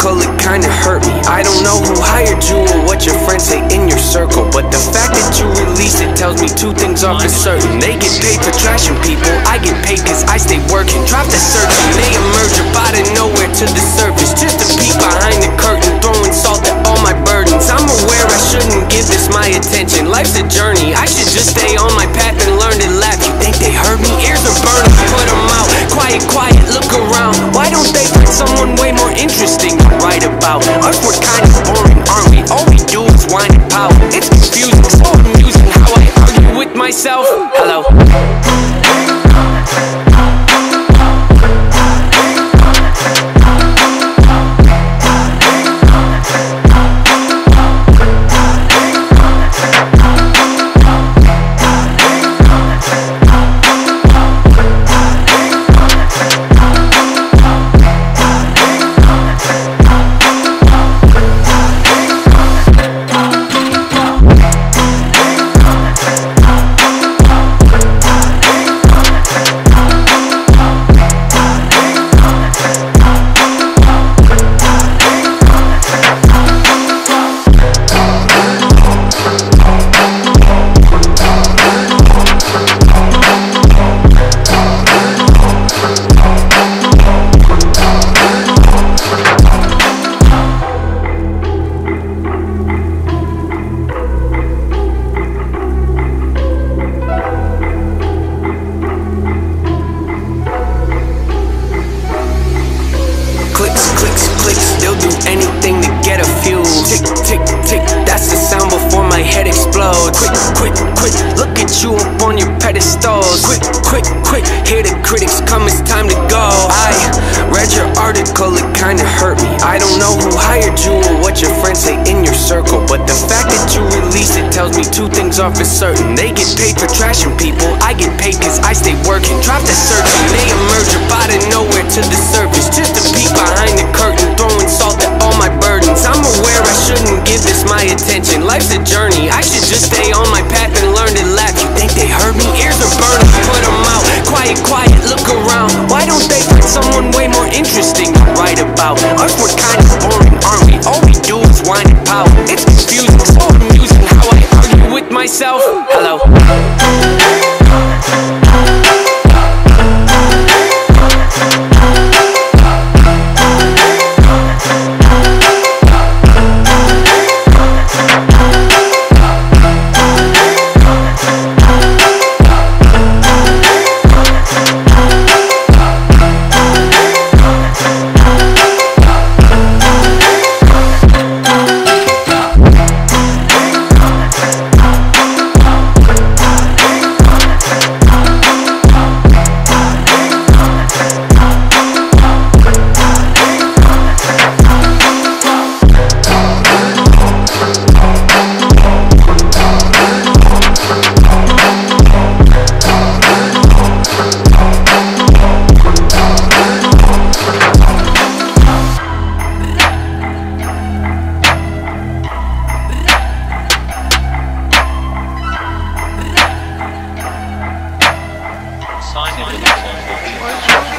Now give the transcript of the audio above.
color kinda hurt me. I don't know who hired you or what your friends say in your circle, but the fact that you released it tells me two things are for certain. They get paid for trashing people, I get paid cause I stay working. Drop the searching, they emerge up out of nowhere to the surface, just to peek behind the curtain, throwing salt at all my burdens. I'm aware I shouldn't give this my attention. Life's a journey, I should just stay on my path and learn to laugh. You think they heard me? Ears are burning, put them out. Quiet, quiet, look around. Why don't they find someone way more interesting to write about? Us, we're kind of boring, aren't we? All we do is whine and pout. It's confusing, so amusing how I argue with myself. Hello. For certain, they get paid for trashing people, I get paid cause I stay working. Drop the searching, they emerge up out of nowhere to the surface, just to peek behind the curtain, throwing salt at all my burdens. I'm aware I shouldn't give this my attention. Life's a journey, I should just stay on my path and learn to laugh. You think they heard me? Ears are burning, put them out. Quiet, quiet, look around. Why don't they find someone way more interesting to write about? Us, we're kind of boring, aren't we? All we do is whine and pout. It's confusing, so amusing how I argue with myself. Hello. Sign it.